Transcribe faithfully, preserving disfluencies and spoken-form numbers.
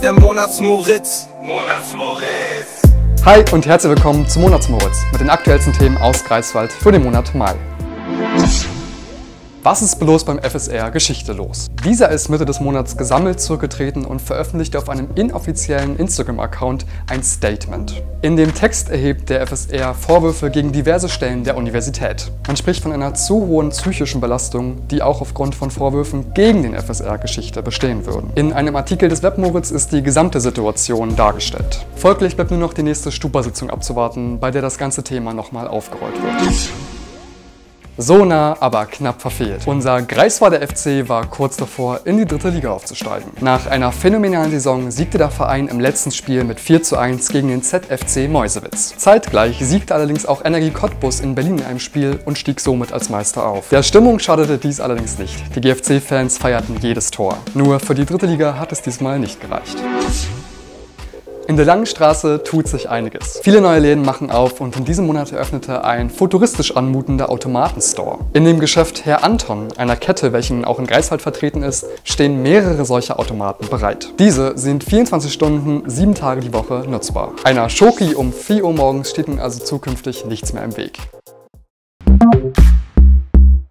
ist der Monatsmoritz. Monatsmoritz. Hi und herzlich willkommen zu Monatsmoritz mit den aktuellsten Themen aus Greifswald für den Monat Mai. Was ist bloß beim F S R-Geschichte los? Dieser ist Mitte des Monats gesammelt zurückgetreten und veröffentlichte auf einem inoffiziellen Instagram-Account ein Statement. In dem Text erhebt der F S R Vorwürfe gegen diverse Stellen der Universität. Man spricht von einer zu hohen psychischen Belastung, die auch aufgrund von Vorwürfen gegen den F S R-Geschichte bestehen würden. In einem Artikel des Webmoritz ist die gesamte Situation dargestellt. Folglich bleibt nur noch die nächste Stupa-Sitzung abzuwarten, bei der das ganze Thema nochmal aufgerollt wird. So nah, aber knapp verfehlt. Unser Greifswalder F C war kurz davor, in die dritte Liga aufzusteigen. Nach einer phänomenalen Saison siegte der Verein im letzten Spiel mit vier zu eins gegen den Z F C Mäusewitz. Zeitgleich siegte allerdings auch Energie Cottbus in Berlin in einem Spiel und stieg somit als Meister auf. Der Stimmung schadete dies allerdings nicht. Die G F C-Fans feierten jedes Tor. Nur für die dritte Liga hat es diesmal nicht gereicht. In der Langen Straße tut sich einiges. Viele neue Läden machen auf und in diesem Monat eröffnete ein futuristisch anmutender Automatenstore. In dem Geschäft Herr Anton, einer Kette, welchen auch in Greifswald vertreten ist, stehen mehrere solcher Automaten bereit. Diese sind vierundzwanzig Stunden, sieben Tage die Woche nutzbar. Einer Schoki um vier Uhr morgens steht nun also zukünftig nichts mehr im Weg.